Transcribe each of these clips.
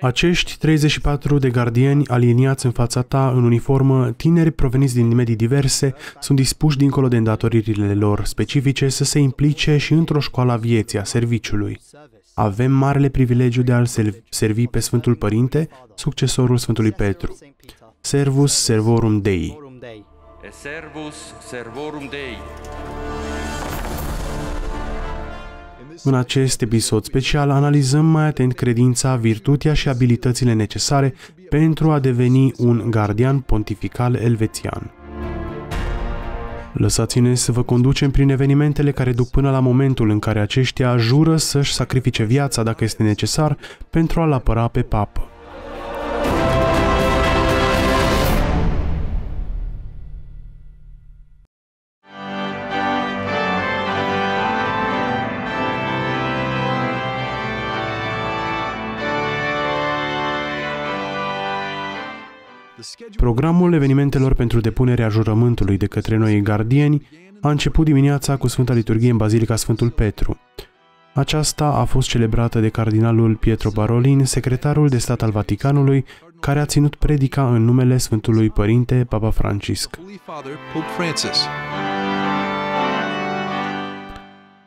Acești 34 de gardieni aliniați în fața ta în uniformă, tineri proveniți din medii diverse, sunt dispuși dincolo de îndatoririle lor specifice să se implice și într-o școală a vieții, a serviciului. Avem marele privilegiu de a-l servi pe Sfântul Părinte, succesorul Sfântului Petru. Servus Servorum Dei. Servus Servorum Dei. În acest episod special analizăm mai atent credința, virtutea și abilitățile necesare pentru a deveni un gardian pontifical elvețian. Lăsați-ne să vă conducem prin evenimentele care duc până la momentul în care aceștia jură să-și sacrifice viața dacă este necesar pentru a-l apăra pe papă. Programul evenimentelor pentru depunerea jurământului de către noi gardieni a început dimineața cu Sfânta Liturghie în Bazilica Sfântul Petru. Aceasta a fost celebrată de cardinalul Pietro Parolin, secretarul de stat al Vaticanului, care a ținut predica în numele Sfântului Părinte, Papa Francisc.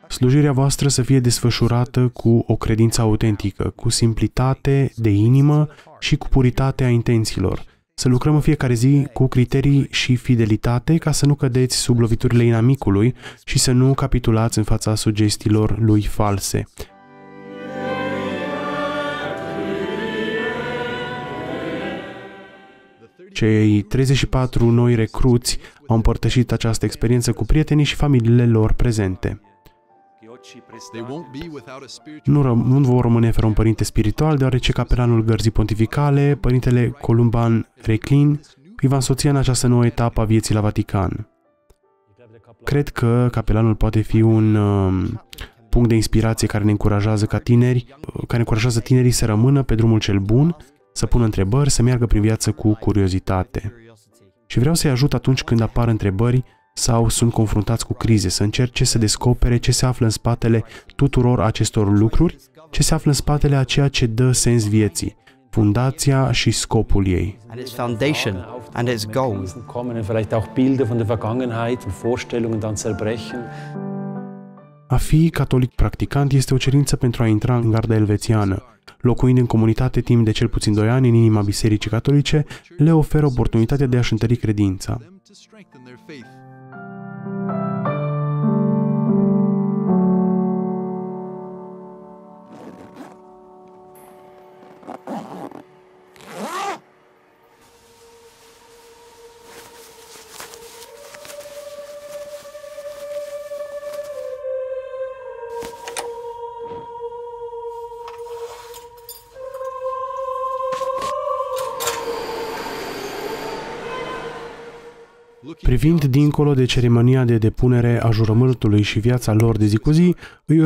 Slujirea voastră să fie desfășurată cu o credință autentică, cu simplitate de inimă și cu puritatea intențiilor. Să lucrăm în fiecare zi cu criterii și fidelitate ca să nu cădeți sub loviturile inamicului și să nu capitulați în fața sugestiilor lui false. Cei 34 noi recruți au împărtășit această experiență cu prietenii și familiile lor prezente. Nu vor rămâne fără un părinte spiritual, deoarece capelanul Gărzii Pontificale, părintele Columban Freklin, îi va însoția în această nouă etapă a vieții la Vatican. Cred că capelanul poate fi un punct de inspirație care ne încurajează ca tineri, care încurajează tinerii să rămână pe drumul cel bun, să pună întrebări, să meargă prin viață cu curiozitate. Și vreau să-i ajut atunci când apar întrebări sau sunt confruntați cu crize, să încerce să descopere ce se află în spatele tuturor acestor lucruri, ce se află în spatele a ceea ce dă sens vieții, fundația și scopul ei. A fi catolic practicant este o cerință pentru a intra în garda elvețiană. Locuind în comunitate timp de cel puțin 2 ani în inima Bisericii Catolice, le oferă oportunitatea de a-și întări credința. Privind dincolo de ceremonia de depunere a jurământului și viața lor de zi cu zi, îl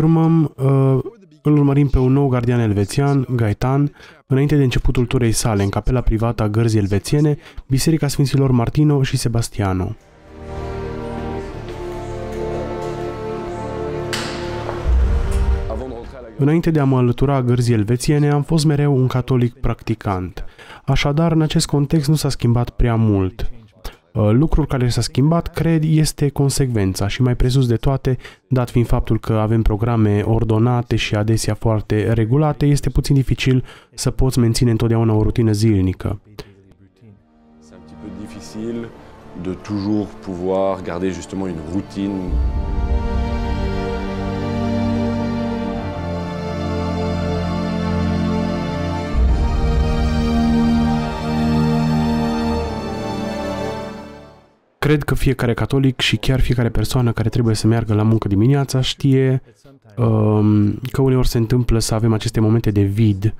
urmărim pe un nou gardian elvețian, Gaetan, înainte de începutul turei sale în capela privată a Gărzii Elvețiene, Biserica Sfinților Martino și Sebastiano. Înainte de a mă alătura Gărzii Elvețiene, am fost mereu un catolic practicant. Așadar, în acest context nu s-a schimbat prea mult. Lucrul care s-a schimbat, cred, este consecvența și mai presus de toate, dat fiind faptul că avem programe ordonate și adesea foarte regulate, este puțin dificil să poți menține întotdeauna o rutină zilnică. Cred că fiecare catolic și chiar fiecare persoană care trebuie să meargă la muncă dimineața știe că uneori se întâmplă să avem aceste momente de vid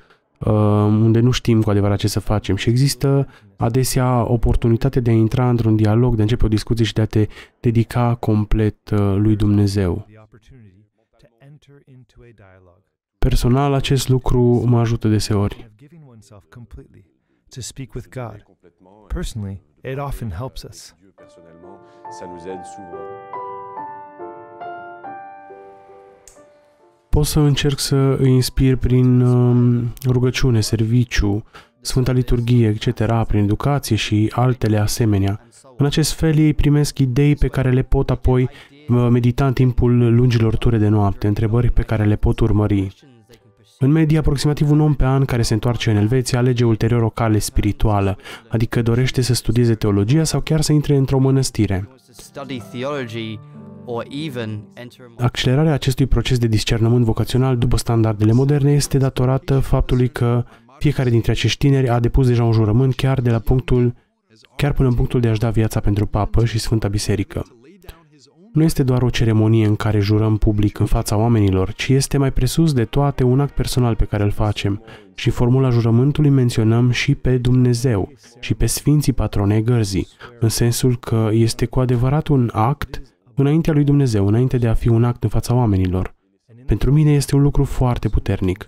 unde nu știm cu adevărat ce să facem și există adesea oportunitatea de a intra într-un dialog, de a începe o discuție și de a te dedica complet lui Dumnezeu. Personal, acest lucru mă ajută deseori. pot să încerc să îi inspir prin rugăciune, serviciu, Sfânta Liturghie, etc., prin educație și altele asemenea. În acest fel, ei primesc idei pe care le pot apoi medita în timpul lungilor ture de noapte, întrebări pe care le pot urmări. În medie, aproximativ un om pe an care se întoarce în Elveția alege ulterior o cale spirituală, adică dorește să studieze teologia sau chiar să intre într-o mănăstire. Accelerarea acestui proces de discernământ vocațional după standardele moderne este datorată faptului că fiecare dintre acești tineri a depus deja un jurământ chiar până în punctul de a-și da viața pentru papă și Sfânta Biserică. Nu este doar o ceremonie în care jurăm public în fața oamenilor, ci este mai presus de toate un act personal pe care îl facem și în formula jurământului menționăm și pe Dumnezeu și pe Sfinții Patronei Gărzii, în sensul că este cu adevărat un act înaintea lui Dumnezeu, înainte de a fi un act în fața oamenilor. Pentru mine este un lucru foarte puternic.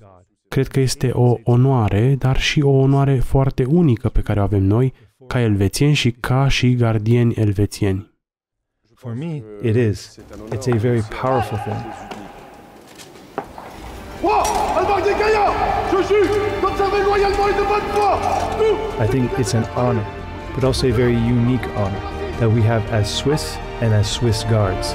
Cred că este o onoare, dar și o onoare foarte unică pe care o avem noi, ca elvețieni și ca și gardieni elvețieni. For me, it is. It's a very powerful thing. I think it's an honor, but also a very unique honor that we have as Swiss and as Swiss guards.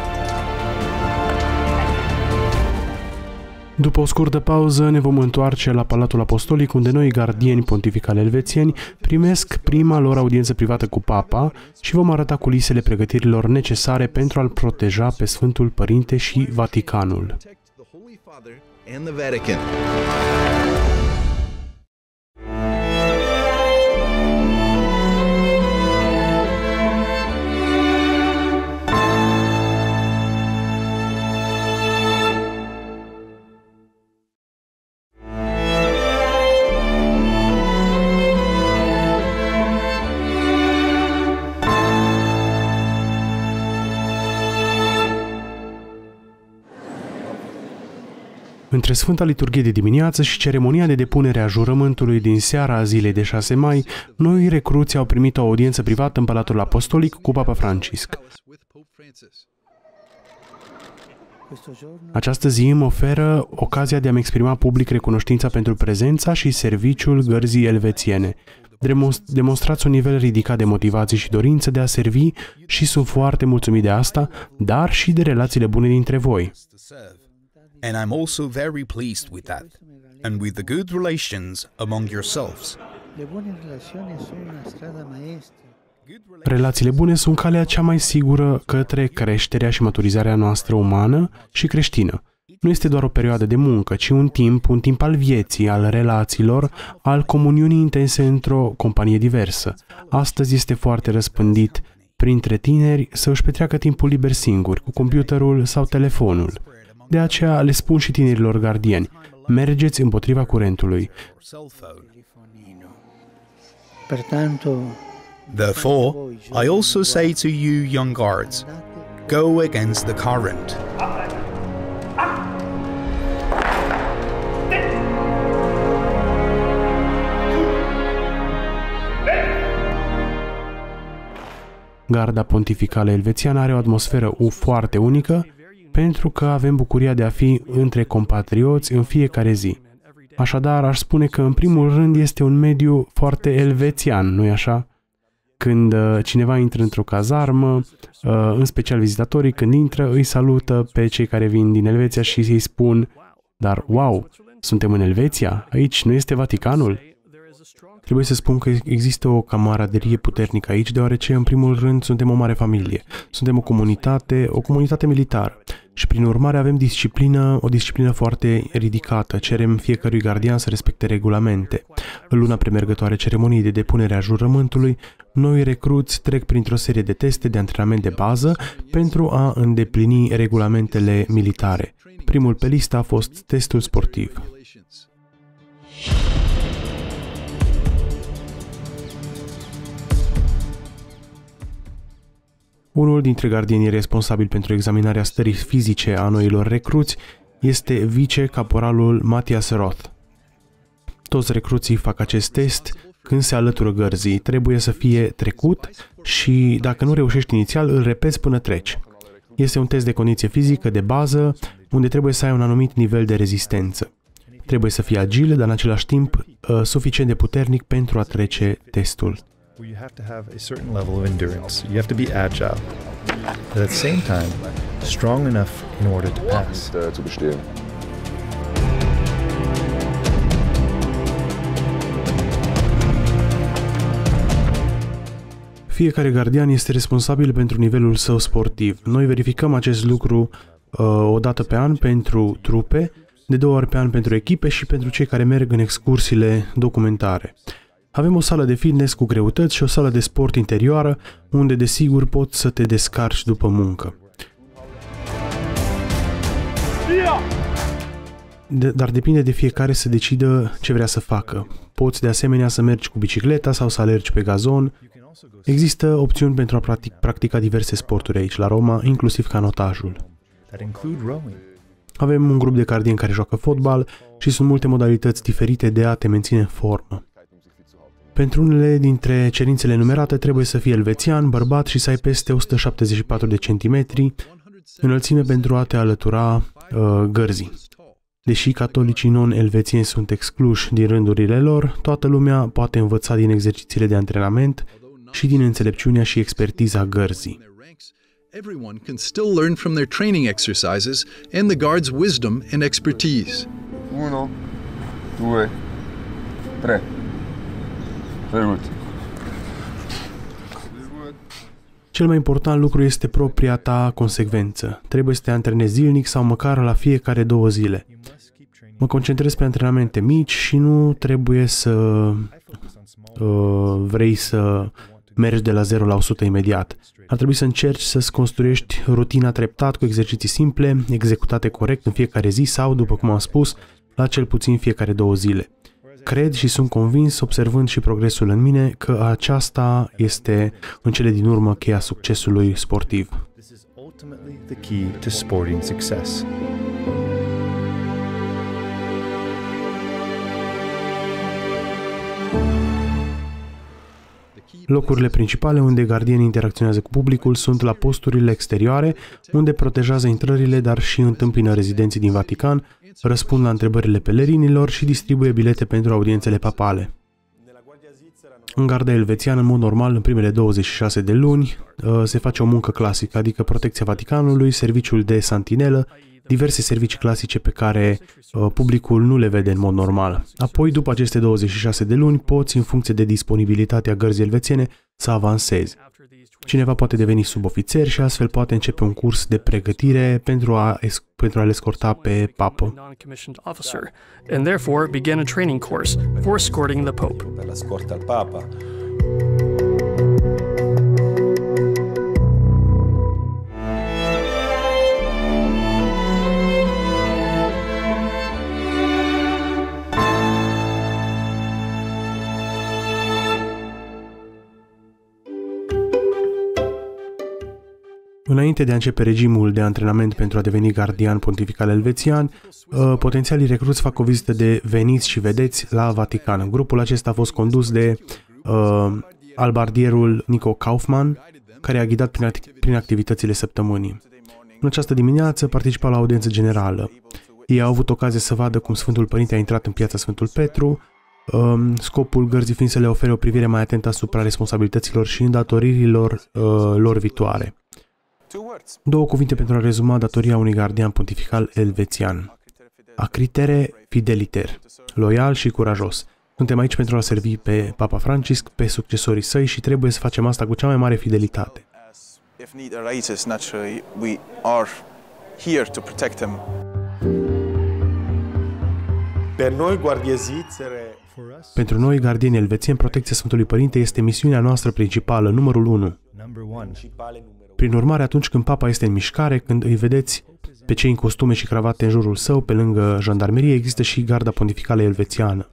După o scurtă pauză, ne vom întoarce la Palatul Apostolic, unde noi, gardieni pontificali elvețieni, primesc prima lor audiență privată cu Papa și vom arăta culisele pregătirilor necesare pentru a-l proteja pe Sfântul Părinte și Vaticanul. Între Sfânta Liturghie de dimineață și ceremonia de depunere a jurământului din seara a zilei de 6 mai, noi recruții au primit o audiență privată în Palatul Apostolic cu Papa Francisc. Această zi îmi oferă ocazia de a-mi exprima public recunoștința pentru prezența și serviciul Gărzii Elvețiene. Demonstrați un nivel ridicat de motivație și dorință de a servi și sunt foarte mulțumit de asta, dar și de relațiile bune dintre voi. And I'm also very pleased with that, and with the good relations among yourselves. Relațiile bune sunt calea cea mai sigură către creșterea și maturizarea noastră umană și creștină. Nu este doar o perioadă de muncă, ci un timp al vieții, al relațiilor, al comuniunii intense într-o companie diversă. Astăzi este foarte răspândit printre tineri să își petreacă timpul liber singur, cu computerul sau telefonul. De aceea le spun și tinerilor gardieni, mergeți împotriva curentului. Therefore, I also say to you young guards, go against the current. Garda Pontificală Elvețiană are o atmosferă foarte unică, pentru că avem bucuria de a fi între compatrioți în fiecare zi. Așadar, aș spune că, în primul rând, este un mediu foarte elvețian, nu-i așa? Când cineva intră într-o cazarmă, în special vizitatorii, când intră, îi salută pe cei care vin din Elveția și îi spun, dar, wow, suntem în Elveția? Aici nu este Vaticanul? Trebuie să spun că există o camaraderie puternică aici, deoarece, în primul rând, suntem o mare familie. Suntem o comunitate militară. Și prin urmare avem o disciplină foarte ridicată. Cerem fiecărui gardian să respecte regulamente. În luna premergătoare ceremoniei de depunere a jurământului, noi recruți trec printr-o serie de teste de antrenament de bază pentru a îndeplini regulamentele militare. Primul pe listă a fost testul sportiv. Unul dintre gardienii responsabili pentru examinarea stării fizice a noilor recruți este vice-caporalul Matthias Roth. Toți recruții fac acest test când se alătură gărzii. Trebuie să fie trecut și, dacă nu reușești inițial, îl repezi până treci. Este un test de condiție fizică de bază, unde trebuie să ai un anumit nivel de rezistență. Trebuie să fii agil, dar în același timp suficient de puternic pentru a trece testul. Fiecare gardian este responsabil pentru nivelul său sportiv. Noi verificăm acest lucru o dată pe an pentru trupe, de 2 ori pe an pentru echipe și pentru cei care merg în excursiile documentare. Avem o sală de fitness cu greutăți și o sală de sport interioară, unde desigur poți să te descarci după muncă. Dar depinde de fiecare să decidă ce vrea să facă. Poți de asemenea să mergi cu bicicleta sau să alergi pe gazon. Există opțiuni pentru a practica diverse sporturi aici, la Roma, inclusiv canotajul. Avem un grup de gardieni care joacă fotbal și sunt multe modalități diferite de a te menține în formă. Pentru unele dintre cerințele enumerate trebuie să fii elvețian, bărbat și să ai peste 174 de centimetri înălțime pentru a te alătura gărzii. Deși catolicii non-elvețieni sunt excluși din rândurile lor, toată lumea poate învăța din exercițiile de antrenament și din înțelepciunea și expertiza gărzii. Everyone can still learn from their training exercises and the guards' wisdom and expertise. 1, 2, 3. Very good. Cel mai important lucru este propria ta consecvență. Trebuie să te antrenezi zilnic sau măcar la fiecare 2 zile. Mă concentrez pe antrenamente mici și nu trebuie să vrei să mergi de la 0 la 100 imediat. Ar trebui să încerci să-ți construiești rutina treptat cu exerciții simple, executate corect în fiecare zi sau, după cum am spus, la cel puțin fiecare 2 zile. Cred și sunt convins, observând și progresul în mine, că aceasta este, în cele din urmă, cheia succesului sportiv. Locurile principale unde gardienii interacționează cu publicul sunt la posturile exterioare, unde protejează intrările, dar și întâmpină rezidenții din Vatican, răspund la întrebările pelerinilor și distribuie bilete pentru audiențele papale. În garda elvețiană, în mod normal, în primele 26 de luni, se face o muncă clasică, adică protecția Vaticanului, serviciul de santinelă, diverse servicii clasice pe care publicul nu le vede în mod normal. Apoi, după aceste 26 de luni, poți, în funcție de disponibilitatea gărzii elvețiene, să avansezi. Cineva poate deveni subofițer și astfel poate începe un curs de pregătire pentru a-l escorta pe papă. Înainte de a începe regimul de antrenament pentru a deveni gardian pontifical elvețian, potențialii recruți fac o vizită de veniți și vedeți la Vatican. Grupul acesta a fost condus de albardierul Nico Kaufmann, care a ghidat prin activitățile săptămânii. În această dimineață participa la audiență generală. Ei au avut ocazia să vadă cum Sfântul Părinte a intrat în piața Sfântul Petru, scopul gărzii fiind să le ofere o privire mai atentă asupra responsabilităților și îndatoririlor lor viitoare. 2 cuvinte pentru a rezuma datoria unui gardian pontifical elvețian. Acritere fideliter, loial și curajos. Suntem aici pentru a servi pe Papa Francisc, pe succesorii săi și trebuie să facem asta cu cea mai mare fidelitate. Pentru noi, gardienii elvețieni, protecția Sfântului Părinte este misiunea noastră principală, numărul 1. Prin urmare, atunci când papa este în mișcare, când îi vedeți pe cei în costume și cravate în jurul său, pe lângă jandarmerie, există și Garda Pontificală Elvețiană.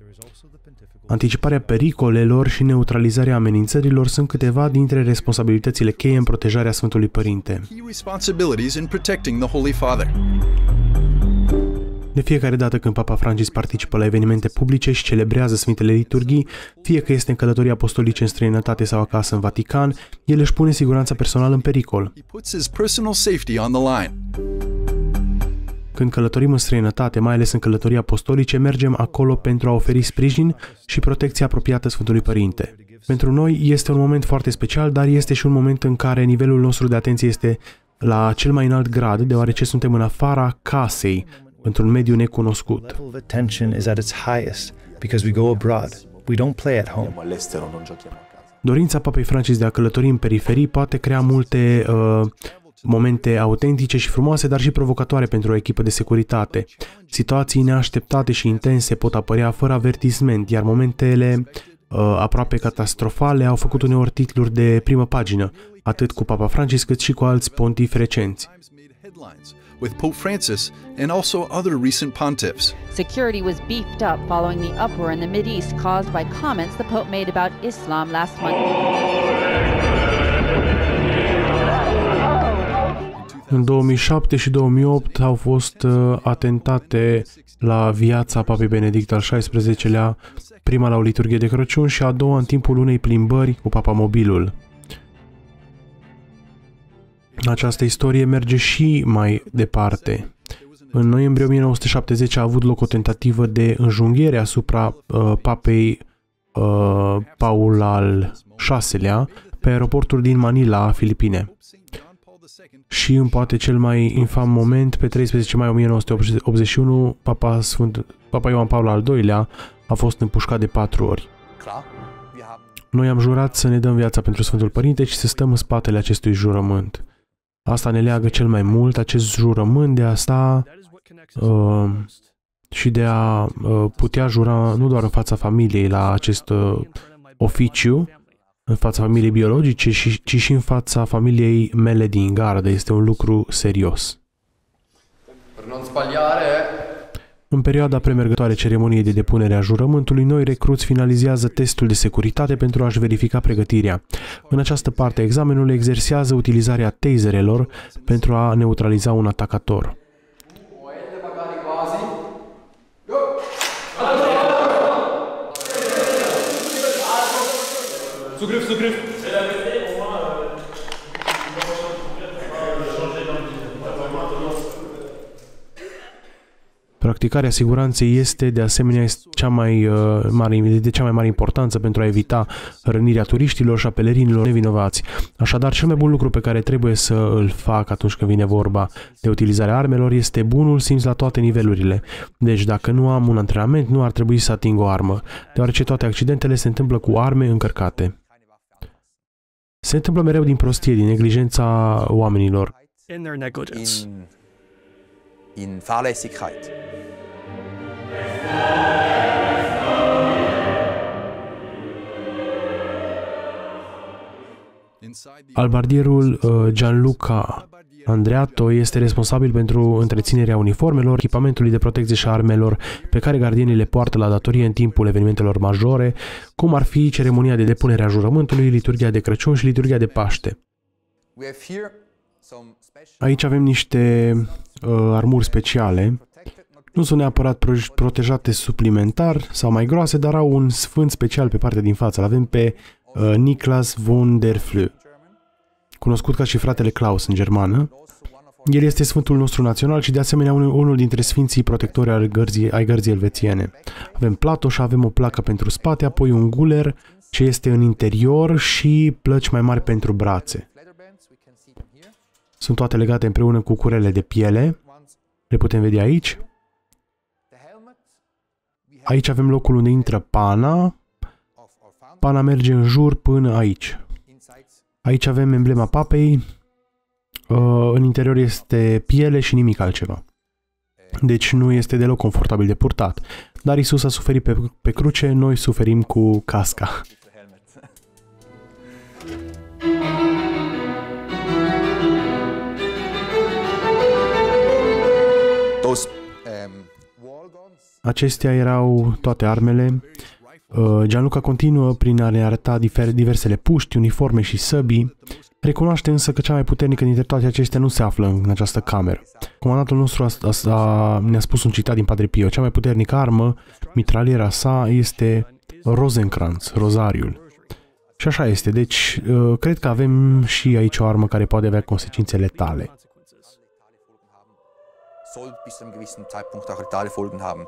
Anticiparea pericolelor și neutralizarea amenințărilor sunt câteva dintre responsabilitățile cheie în protejarea Sfântului Părinte. De fiecare dată când Papa Francisc participă la evenimente publice și celebrează Sfintele Liturghii, fie că este în călătorii apostolice în străinătate sau acasă în Vatican, el își pune siguranța personală în pericol. Când călătorim în străinătate, mai ales în călătorii apostolice, mergem acolo pentru a oferi sprijin și protecție apropiată Sfântului Părinte. Pentru noi este un moment foarte special, dar este și un moment în care nivelul nostru de atenție este la cel mai înalt grad, deoarece suntem în afara casei, într-un mediu necunoscut. Dorința Papei Francisc de a călători în periferii poate crea multe momente autentice și frumoase, dar și provocatoare pentru o echipă de securitate. Situații neașteptate și intense pot apărea fără avertisment, iar momentele aproape catastrofale au făcut uneori titluri de primă pagină, atât cu Papa Francisc cât și cu alți pontifi recenți. With Pope Francis and also other recent pontiffs. Security was beefed up following the uproar in the Mideast caused by comments the Pope made about Islam last month. În 2007 și 2008 au fost atentate la viața Papei Benedict al XVI-lea, prima la o liturghie de Crăciun și a doua în timpul unei plimbări cu papamobilul. Această istorie merge și mai departe. În noiembrie 1970 a avut loc o tentativă de înjunghiere asupra papei Paul al VI-lea pe aeroportul din Manila, Filipine. Și în poate cel mai infam moment, pe 13 mai 1981, Papa Ioan Paul al II-lea a fost împușcat de 4 ori. Noi am jurat să ne dăm viața pentru Sfântul Părinte și să stăm în spatele acestui jurământ. Asta ne leagă cel mai mult, acest jurământ de a sta și de a putea jura nu doar în fața familiei la acest oficiu, în fața familiei biologice, ci și în fața familiei mele din gardă. Este un lucru serios. În perioada premergătoare ceremoniei de depunere a jurământului, noi recruți finalizează testul de securitate pentru a-și verifica pregătirea. În această parte a examenului exersează utilizarea taserelor pentru a neutraliza un atacator. Practicarea siguranței este, de asemenea, de cea mai mare importanță pentru a evita rănirea turiștilor și a pelerinilor nevinovați. Așadar, cel mai bun lucru pe care trebuie să îl fac atunci când vine vorba de utilizarea armelor este bunul simț la toate nivelurile. Deci, dacă nu am un antrenament, nu ar trebui să ating o armă, deoarece toate accidentele se întâmplă cu arme încărcate. Se întâmplă mereu din prostie, din neglijența oamenilor. In Fahrlässigkeit. Albardierul Gianluca Andreato este responsabil pentru întreținerea uniformelor, echipamentului de protecție și armelor pe care gardienii le poartă la datorie în timpul evenimentelor majore, cum ar fi ceremonia de depunere a jurământului, liturghia de Crăciun și liturghia de Paște. Aici avem niște armuri speciale, nu sunt neapărat protejate suplimentar sau mai groase, dar au un sfânt special pe partea din față. Îl avem pe Niklas von der Flü, cunoscut ca și fratele Claus în germană. El este sfântul nostru național și de asemenea unul dintre sfinții protectori ai gărzii elvețiene. Avem platou și avem o placă pentru spate, apoi un guler ce este în interior și plăci mai mari pentru brațe. Sunt toate legate împreună cu curele de piele. Le putem vedea aici. Aici avem locul unde intră pana. Pana merge în jur până aici. Aici avem emblema papei. În interior este piele și nimic altceva. Deci nu este deloc confortabil de purtat. Dar Isus a suferit pe cruce, noi suferim cu casca. Acestea erau toate armele. Gianluca continuă prin a ne arăta diversele puști, uniforme și săbii. Recunoaște însă că cea mai puternică dintre toate acestea nu se află în această cameră. Comandantul nostru ne-a spus un citat din Padre Pio. Cea mai puternică armă, mitraliera sa, este Rosencrantz, rozariul. Și așa este. Deci, cred că avem și aici o armă care poate avea consecințe letale. soll bis zu einem gewissen Zeitpunkt auch letale Folgen haben.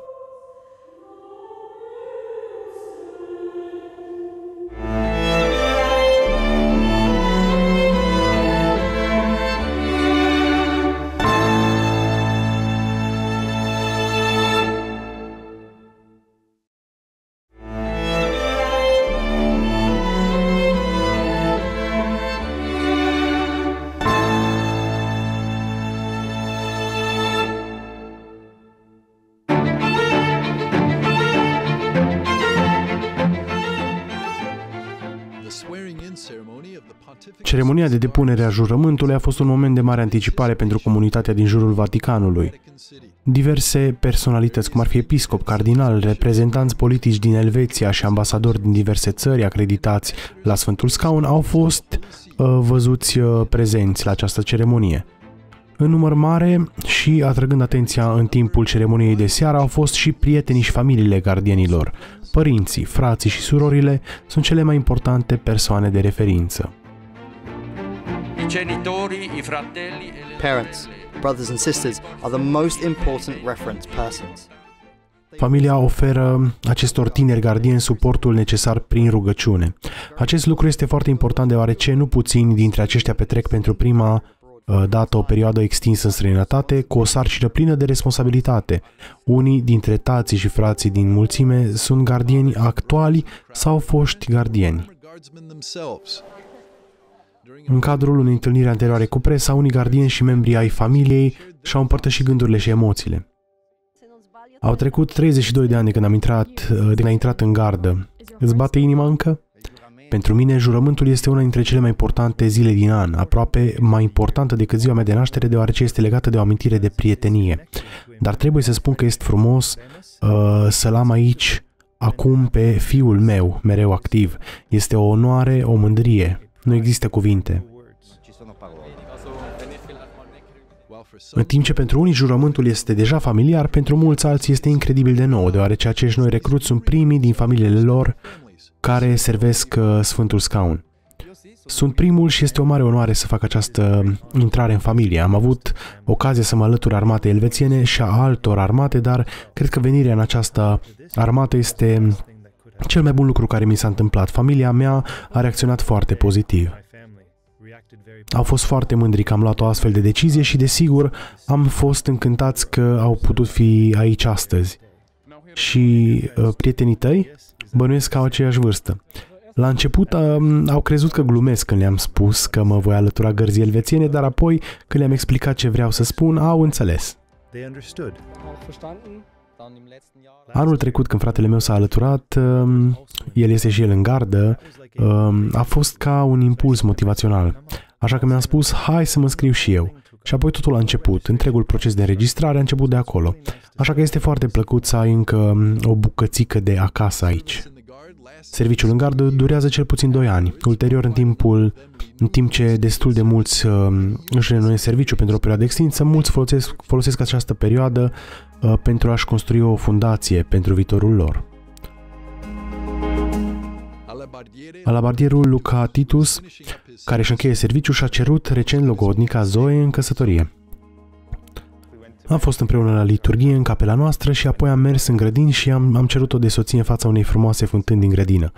Ceremonia de depunere a jurământului a fost un moment de mare anticipare pentru comunitatea din jurul Vaticanului. Diverse personalități, cum ar fi episcop, cardinal, reprezentanți politici din Elveția și ambasadori din diverse țări acreditați la Sfântul Scaun, au fost văzuți prezenți la această ceremonie. În număr mare și atrăgând atenția în timpul ceremoniei de seară au fost și prietenii și familiile gardienilor. Părinții, frații și surorile sunt cele mai importante persoane de referință. Parents, brothers and sisters are the most important reference persons. Familia oferă acestor tineri gardieni suportul necesar prin rugăciune. Acest lucru este foarte important deoarece nu puțini dintre aceștia petrec pentru prima dată o perioadă extinsă în străinătate cu o sarcină plină de responsabilitate. Unii dintre tații și frații din mulțime sunt gardieni actuali sau foști gardieni. În cadrul unei întâlniri anterioare cu presa, unii gardieni și membrii ai familiei și-au împărtășit gândurile și emoțiile. Au trecut 32 de ani de când a intrat în gardă. Îți bate inima încă? Pentru mine, jurământul este una dintre cele mai importante zile din an, aproape mai importantă decât ziua mea de naștere, deoarece este legată de o amintire de prietenie. Dar trebuie să spun că este frumos să-l am aici, acum, pe fiul meu, mereu activ. Este o onoare, o mândrie. Nu există cuvinte. În timp ce pentru unii jurământul este deja familiar, pentru mulți alții este incredibil de nou, deoarece acești noi recruți sunt primii din familiile lor care servesc Sfântul Scaun. Sunt primul și este o mare onoare să fac această intrare în familie. Am avut ocazia să mă alătur armatei elvețiene și a altor armate, dar cred că venirea în această armată este cel mai bun lucru care mi s-a întâmplat. Familia mea a reacționat foarte pozitiv. Au fost foarte mândri că am luat o astfel de decizie și, desigur, am fost încântați că au putut fi aici astăzi. Și prietenii tăi bănuiesc că au aceeași vârstă. La început au crezut că glumesc când le-am spus că mă voi alătura Gărzii Elvețiene, dar apoi, când le-am explicat ce vreau să spun, au înțeles. Anul trecut, când fratele meu s-a alăturat, el este și el în gardă, a fost ca un impuls motivațional. Așa că mi-am spus, hai să mă înscriu și eu. Și apoi totul a început, întregul proces de înregistrare a început de acolo. Așa că este foarte plăcut să ai încă o bucățică de acasă aici. Serviciul în gardă durează cel puțin 2 ani. Ulterior, în timp ce destul de mulți își renoiesc serviciu pentru o perioadă extinsă, mulți folosesc această perioadă pentru a-și construi o fundație pentru viitorul lor. Alabardierul Luca Titus, care își încheie serviciul, și-a cerut recent logodnica Zoe în căsătorie. Am fost împreună la liturghie în capela noastră și apoi am mers în grădini și am cerut-o de soție în fața unei frumoase fântâni din grădină.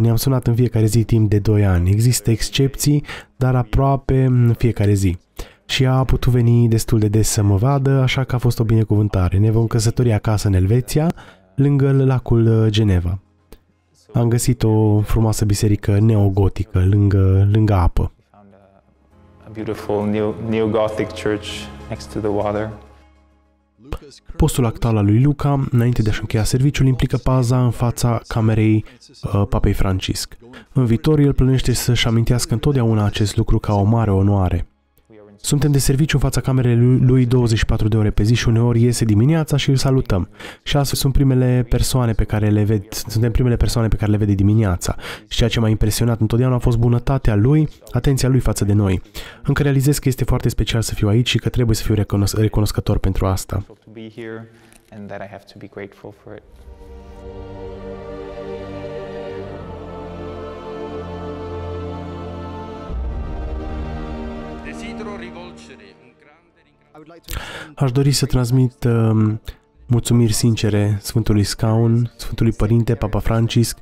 Ne-am sunat în fiecare zi timp de 2 ani. Există excepții, dar aproape în fiecare zi. Și ea a putut veni destul de des să mă vadă, așa că a fost o binecuvântare. Ne vom căsători acasă în Elveția, lângă lacul Geneva. Am găsit o frumoasă biserică neogotică, lângă apă. Postul actual al lui Luca, înainte de a-și încheia serviciul, implică paza în fața camerei Papei Francisc. În viitor, el plănește să-și amintească întotdeauna acest lucru ca o mare onoare. Suntem de serviciu în fața camerei lui 24 de ore pe zi și uneori iese dimineața și îl salutăm. Și astfel sunt primele persoane pe care le ved. Suntem primele persoane pe care le vede dimineața. Și ceea ce m-a impresionat întotdeauna a fost bunătatea lui, atenția lui față de noi. Încă realizez că este foarte special să fiu aici și că trebuie să fiu recunoscător pentru asta. Aș dori să transmit mulțumiri sincere Sfântului Scaun, Sfântului Părinte, Papa Francisc,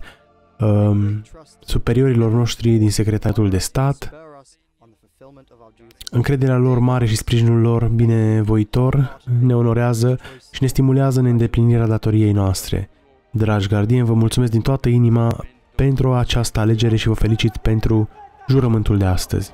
superiorilor noștri din Secretariatul de Stat. Încrederea lor mare și sprijinul lor binevoitor ne onorează și ne stimulează în îndeplinirea datoriei noastre. Dragi gardieni, vă mulțumesc din toată inima pentru această alegere și vă felicit pentru jurământul de astăzi.